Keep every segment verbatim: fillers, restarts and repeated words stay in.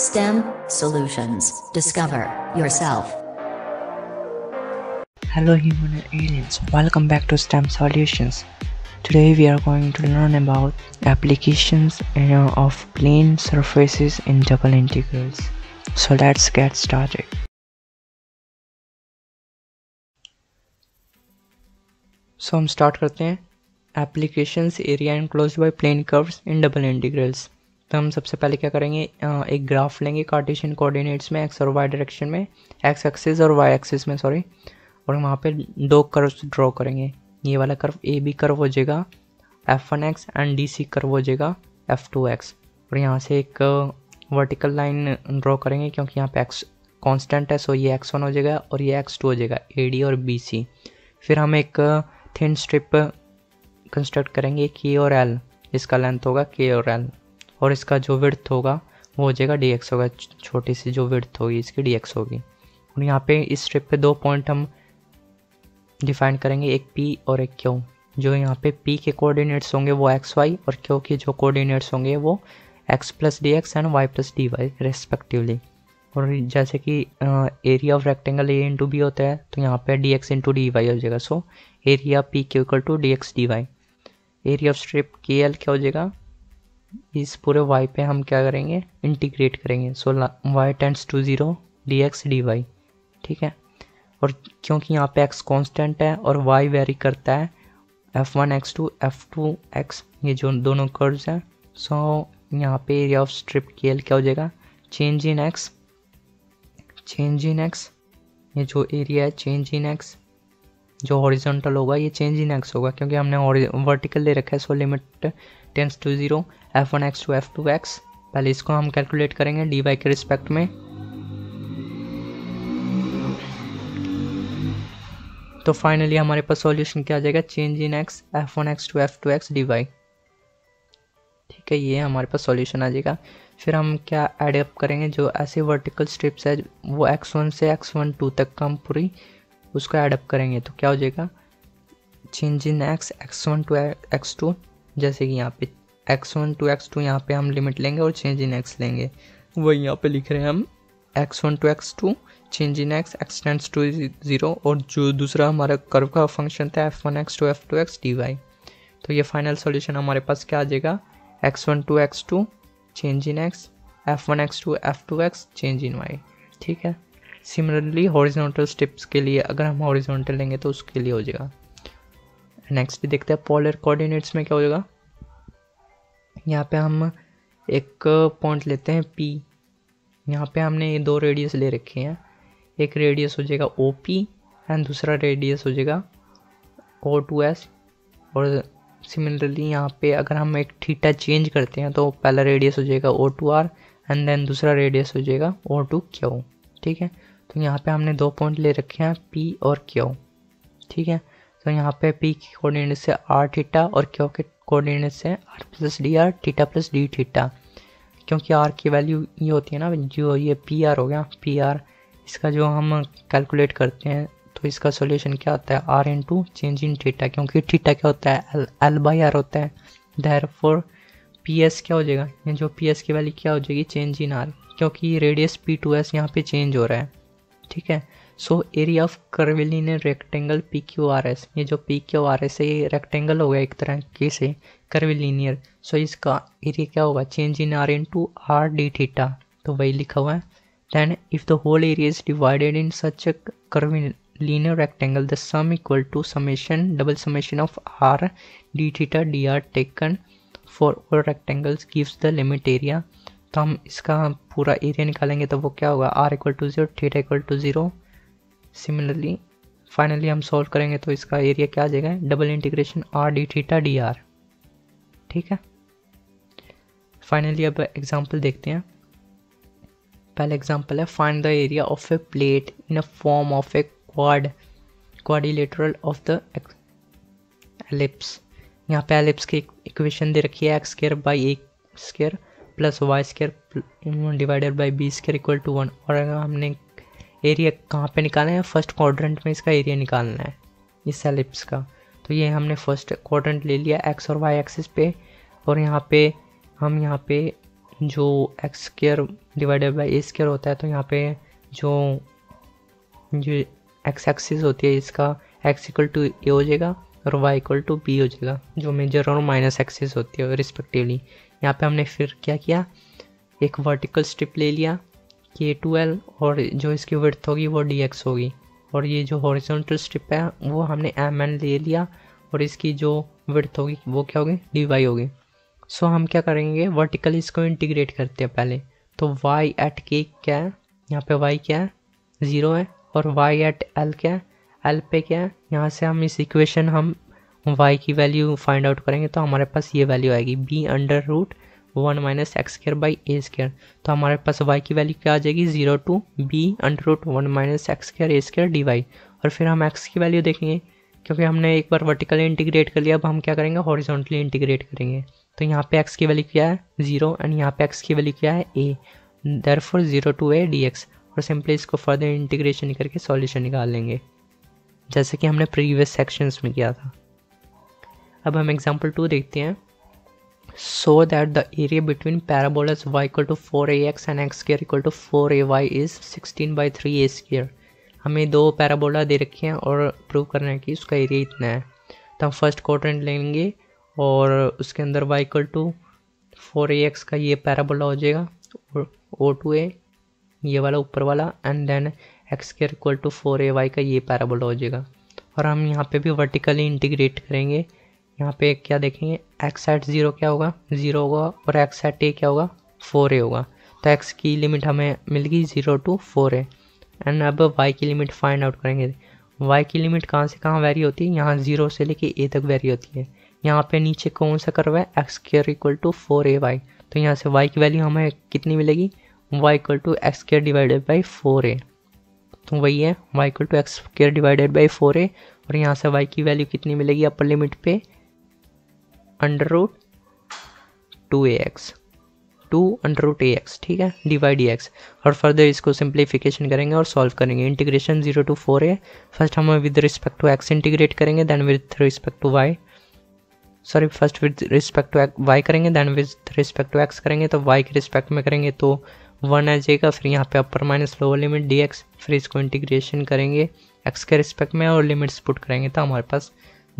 STEM Solutions. Discover yourself. Hello human and aliens, welcome back to STEM Solutions. Today we are going to learn about applications of plane surfaces in double integrals. So let's get started. So हम start करते हैं applications area enclosed by plane curves in double integrals. तो हम सबसे पहले क्या करेंगे, एक ग्राफ लेंगे कार्टेशियन कोऑर्डिनेट्स में, एक्स और वाई डायरेक्शन में, एक्स एक्सिस और वाई एक्सिस में सॉरी और वहाँ पे दो कर्व्स ड्रॉ करेंगे. ये वाला कर्व ए बी कर्व हो जाएगा f one x and d c curve हो जाएगा एफ टू एक्स. और यहाँ से एक वर्टिकल लाइन ड्रॉ करेंगे क्योंकि यहाँ पे एक्स कॉन्स्टेंट है, सो ये एक्स वन हो जाएगा और ये एक्स टू हो जाएगा ए डी और बी सी. फिर हम एक थिन स्ट्रिप कंस्ट्रक्ट करेंगे के और एल, जिसका लेंथ होगा के और एल और इसका जो विड्थ होगा वो हो जाएगा डी एक्स होगा, छोटी सी जो विड्थ होगी इसकी डी एक्स होगी. और यहाँ पे इस स्ट्रिप पे दो पॉइंट हम डिफाइन करेंगे, एक पी और एक क्यू. जो यहाँ पे पी के कोऑर्डिनेट्स होंगे वो एक्स वाई और क्यू के जो कोऑर्डिनेट्स होंगे वो x plus d x and y plus d y respectively. और जैसे कि area of rectangle a into b होता है तो यहाँ पे d x into d y हो जाएगा, so area P Q equal to d x d y. Area of strip के एल क्या हो जाएगा, इस पूरे y पे हम क्या करेंगे इंटीग्रेट करेंगे, so y tends to zero d x d y. ठीक है, और क्योंकि यहाँ पे x कांस्टेंट है और y वेरी करता है f one x to f two x, ये जो दोनों कर्व्स हैं, सो यहाँ पे एरिया ऑफ स्ट्रिप के एल क्या हो जाएगा, change in x change in x ये जो एरिया है चेंज इन x जो हॉरिजॉन्टल होगा ये चेंज इन एक्स होगा क्योंकि हमने वर्टिकल ले रखा है, so limit tends to zero f one x to f two x. पहले इसको हम कैलकुलेट करेंगे डी वाई के रिस्पेक्ट में. तो फाइनली हमारे पास सॉल्यूशन क्या आ जाएगा, change in x f one x to f two x d y. ठीक है, ये हमारे पास सॉल्यूशन आ जाएगा. फिर हम क्या एडअप करेंगे, जो ऐसे वर्टिकल स्ट्रिप्स है वो एक्स वन से एक्स वन टू तक का हम पूरी उसको एडअप करेंगे. तो क्या हो जाएगा, change in x x one to x two, जैसे कि यहाँ पे x one to x two यहाँ पे हम लिमिट लेंगे और चेंज इन एक्स लेंगे, वही यहाँ पे लिख रहे हैं हम x one to x two change in x x tends to zero. और जो दूसरा हमारा कर्व का फंक्शन था f one x to f two x d y. तो ये फाइनल सॉल्यूशन हमारे पास क्या आ जाएगा, x one to x two change in x f one x to f two x change in y. ठीक है, सिमिलरली हॉरिजॉन्टल स्ट्रिप्स के लिए अगर हम हॉरिजॉन्टल लेंगे तो उसके लिए हो जाएगा. नेक्स्ट देखते हैं पोलर कोऑर्डिनेट्स में क्या हो जाएगा. यहाँ पे हम एक पॉइंट लेते हैं P. यहाँ पे हमने ये दो रेडियस ले रखे हैं, एक रेडियस हो जाएगा ओ पी एंड दूसरा रेडियस हो जाएगा ओ टू एस. और सिमिलरली यहाँ पे अगर हम एक थीटा चेंज करते हैं तो पहला रेडियस हो जाएगा o to r and then दूसरा रेडियस हो जाएगा ओ टू क्यू. ठीक है, तो यहाँ पे हमने दो पॉइंट ले रखे हैं P और Q. ठीक है, तो यहाँ पे P के कोऑर्डिनेट से R थीटा और Q के कोऑर्डिनेट से R plus d r theta plus d theta. क्योंकि R की वैल्यू ये होती है ना, जो ये पी आर हो गया पी आर, इसका जो हम कैलकुलेट करते हैं तो इसका सॉल्यूशन क्या होता है, r into change in theta. क्योंकि थीटा क्या होता है एल एल बाई आर होता है, देयरफॉर पी एस क्या हो जाएगा, ये जो पी एस की वैल्यू क्या हो जाएगी, चेंज इन आर. क्योंकि रेडियस पी टू एस यहाँ पर चेंज हो रहा है. ठीक है, so area of curvilinear rectangle P Q R S, ये जो पी क्यू आर एस है ये रेक्टेंगल होगा एक तरह के से कर्विलिनियर, सो इसका एरिया क्या होगा, change in r into r d theta. तो वही लिखा हुआ है. Then if the whole area is divided in such a curvilinear rectangle the sum equal to summation double summation of r d theta d r taken for all rectangles gives the limit area. तो हम इसका पूरा area निकालेंगे तो वो क्या होगा, r equal to zero theta equal to zero. Similarly finally हम सॉल्व करेंगे तो इसका एरिया क्या आ जाएगा, double integration r d theta d r. ठीक है, फाइनली अब एग्जांपल देखते हैं. पहला एग्जांपल है find the area of a plate in a form of a quad quadrilateral of the ellipse. यहाँ पे एलिप्स की इक्वेशन दे रखी है, x square by a square plus y square divided by b square equal to one. और अगर हमने area कहाँ पे निकालना है, फर्स्ट क्वाड्रेंट में इसका एरिया निकालना है इस एलिप्स का. तो ये हमने फर्स्ट क्वाड्रेंट ले लिया एक्स और वाई एक्सिस पे, और यहाँ पे हम यहाँ पे जो x square divided by a square होता है, तो यहाँ पे जो जो एक्स एक्सिस होती है इसका एक्स इक्वल टू ए हो जाएगा और वाई इक्वल टू बी हो जाएगा, जो मेजर और माइनस एक्सिस होती है रिस्पेक्टिवली। यहाँ पे हमने फिर क्या किया, एक वर्टिकल स्ट्रिप ले लिया के टू एल और जो इसकी विड्थ होगी वो डी एक्स होगी, और ये जो हॉरिजॉन्टल स्ट्रिप है वो हमने एम एन ले लिया और इसकी जो विड्थ होगी वो क्या होगी, डी वाई होगी। सो हम क्या करेंगे, वर्टिकल इसको इंटीग्रेट करते हैं पहले। तो वाई एट के क्या है, यहाँ पे वाई क्या है, ज़ीरो है, और वाई एट एल क्या है, एल पे क्या है, यहाँ से हम इस इक्वेशन हम वाई की वैल्यू फाइंड आउट करेंगे। तो हमारे पास ये वैल्यू आएगी b under root one minus x square by a square. तो हमारे पास वाई की वैल्यू क्या आ जाएगी, zero to b under root one minus x square a square d y. और फिर हम एक्स की वैल्यू देखेंगे, क्योंकि हमने एक बार वर्टिकली इंटीग्रेट कर लिया, अब हम क्या करेंगे, हॉरिजॉन्टली इंटीग्रेट करेंगे। तो यहाँ पे x की वैल्यू क्या है, जीरो, एंड यहाँ पे x की वैल्यू क्या है, a, therefore zero to a dx। और सिंपली इसको फर्दर इंटीग्रेशन करके सॉल्यूशन निकाल लेंगे, जैसे कि हमने प्रीवियस सेक्शंस में किया था। अब हम एग्जांपल टू देखते हैं। So that the area between parabolas y equal to four a x and x square equal to four a y is sixteen by three a square. हमें दो पैराबोला दे रखे हैं और प्रूव करना है कि उसका एरिया इतना है। तो हम फर्स्ट क्वाड्रेंट लेंगे और उसके अंदर y equal to four a x का ये पैराबोला हो जाएगा, और ओ टू ए ये वाला ऊपर वाला, एंड देन एक्स के equal to four a y का ये पैराबोला हो जाएगा। और हम यहाँ पे भी वर्टिकली इंटीग्रेट करेंगे। यहाँ पे क्या देखेंगे, x एट ज़ीरो क्या होगा, ज़ीरो होगा, और x एट ए क्या होगा, फोर ए होगा। तो x की लिमिट हमें मिल गई zero to four a, and अब y की लिमिट फाइंड आउट करेंगे। y की लिमिट कहाँ से कहाँ वेरी होती है, यहाँ ज़ीरो से लेके ए तक वेरी होती है। यहाँ पे नीचे कौन सा कर्व है, x square equal to four a y. तो यहाँ से y की वैल्यू हमें कितनी मिलेगी, y equal to x square divided by four a. तो वही है y equal to x square divided by four a, और यहाँ से y की वैल्यू कितनी मिलेगी अपर लिमिट पे, under root two a x, two under root a x, ठीक है, डी वाई डी एक्स। और फर्दर इसको सिंप्लीफिकेशन करेंगे और सॉल्व करेंगे। Integration zero to four a, first हम with respect to x integrate करेंगे, then with respect to y, sorry first with respect to y करेंगे, then with respect to x करेंगे। तो वाई के रिस्पेक्ट में करेंगे तो वन आ जाएगा, फिर यहाँ पे upper minus lower limit d x, फिर इसको इंटीग्रेशन करेंगे एक्स के रिस्पेक्ट में और लिमिट्स पुट करेंगे। तो हमारे पास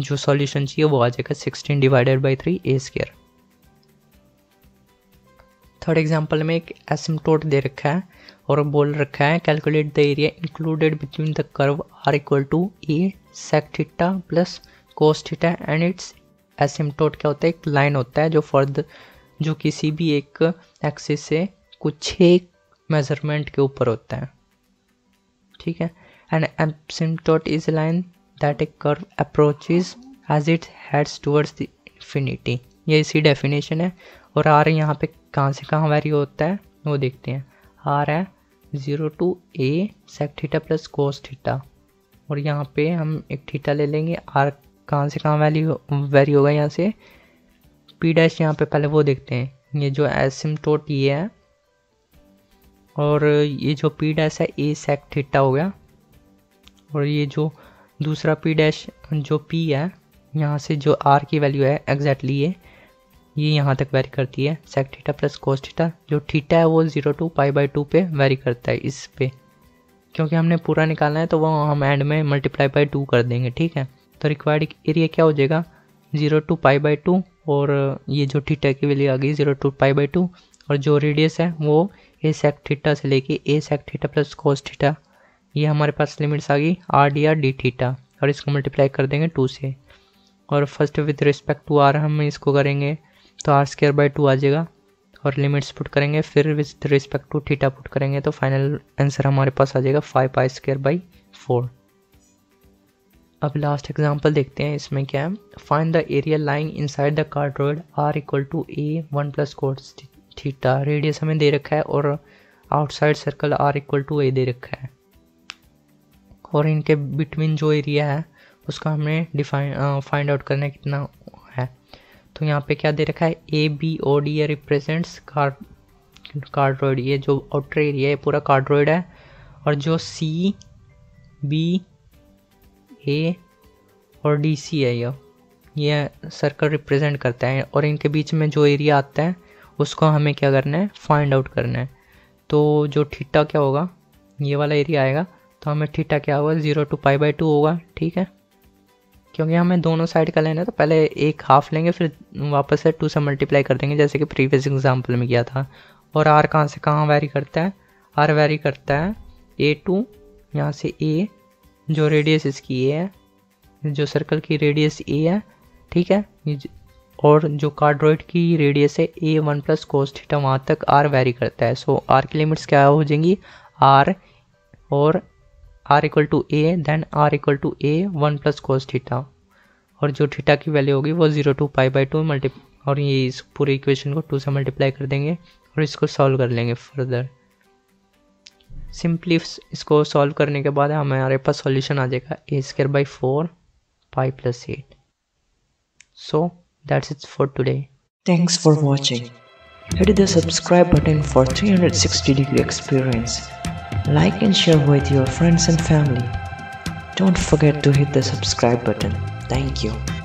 जो सॉल्यूशन चाहिए वो आ जाएगा sixteen divided by three a square. Third example में एक एसिम्टोट दे रखा है और बोल रखा है calculate the area included between the curve r equal to a sec theta plus cos theta and its asymptote. क्या होता है, एक लाइन होता है जो फर्द जो किसी भी एक एक्सिस से कुछ एक मेजरमेंट के ऊपर होता है, ठीक है। And asymptote is line that a curve approaches as it heads towards the infinity. ये इसी डेफिनेशन है। और आर यहाँ पे कहाँ से कहाँ वैरी होता है वो देखते हैं। आर है zero to a sec theta plus cos theta, और यहाँ पे हम एक थीटा ले लेंगे। आर कहाँ से कहाँ वैल्यू वेरी होगा, यहाँ से पी डैश। यहाँ पे पहले वो देखते हैं, ये जो एसिम्टोट ये है और ये जो पी डैश है ए सेक थीटा हो गया, और ये जो दूसरा पी डैश जो पी है यहाँ से जो आर की वैल्यू है एग्जैक्टली ये ये यहाँ तक वेरी करती है sec theta plus cos theta. जो थीटा है वो zero to pi by two पे वेरी करता है। इस पे क्योंकि हमने पूरा निकालना है तो वो हम एंड में मल्टीप्लाई बाई टू कर देंगे, ठीक है। तो रिक्वायर्ड एरिया क्या हो जाएगा, zero to pi by two, और ये जो थीटा की वैल्यू आ गई zero to pi by two, और जो रेडियस है वो ए सेक थीटा से लेके a sec theta plus cos theta. ये हमारे पास लिमिट्स आ गई r d r d theta, और इसको मल्टीप्लाई कर देंगे टू से। और first with respect to r हम इसको करेंगे तो आर स्क्वायर बाई टू आ जाएगा, और लिमिट्स पुट करेंगे, फिर with respect to theta put करेंगे। तो फाइनल आंसर हमारे पास आ जाएगा five pi square by four. अब लास्ट एग्जांपल देखते हैं, इसमें क्या है। Find the area lying inside the cardioid r equal to a one plus cos theta. Radius हमें दे रखा है और outside circle r equal to a दे रखा है, और इनके बिटवीन जो एरिया है उसका हमें डिफाइन फाइंड आउट करना कितना है। तो यहाँ पे क्या दे रखा है, A B O D represents cardioid. ये जो आउटर एरिया है पूरा कार्टोइड है, और जो सी बी ए और डी सी है ये सर्कल रिप्रेजेंट करता है, और इनके बीच में जो एरिया आता है उसका हमें क्या करना है, फाइंड आउट करना है। तो जो थीटा क्या होगा, ये वाला एरिया आएगा, तो हमें थीटा क्या होगा, zero to pi by two होगा, ठीक है, क्योंकि हमें दोनों साइड का लेना है। तो पहले एक हाफ लेंगे, फिर वापस से टू से मल्टीप्लाई कर देंगे, जैसे कि प्रीवियस एग्जाम्पल में किया था। और आर कहाँ से कहाँ वैरी करता है, आर वैरी करता है ए टू, यहाँ से ए, जो रेडियस इसकी ए है, जो सर्कल की रेडियस ए है, ठीक है, और जो कार्ड्रॉइड की रेडियस है a one plus cos theta, वहाँ तक आर वैरी करता है। सो आर की लिमिट्स क्या हो जाएंगी, आर और r equal to a, then r equal to a one plus cos theta, और जो थीटा की वैल्यू होगी वो zero to pi by two multi, और ये इस पूरे इक्वेशन को टू से मल्टीप्लाई कर देंगे और इसको सॉल्व कर लेंगे फर्दर। सिंपली इसको सॉल्व करने के बाद हमारे पास सॉल्यूशन आ जाएगा a square by four pi plus eight. So that's it for today. Thanks for watching. Hit the subscribe button for three sixty degree experience. Like and share with your friends and family. Don't forget to hit the subscribe button. Thank you.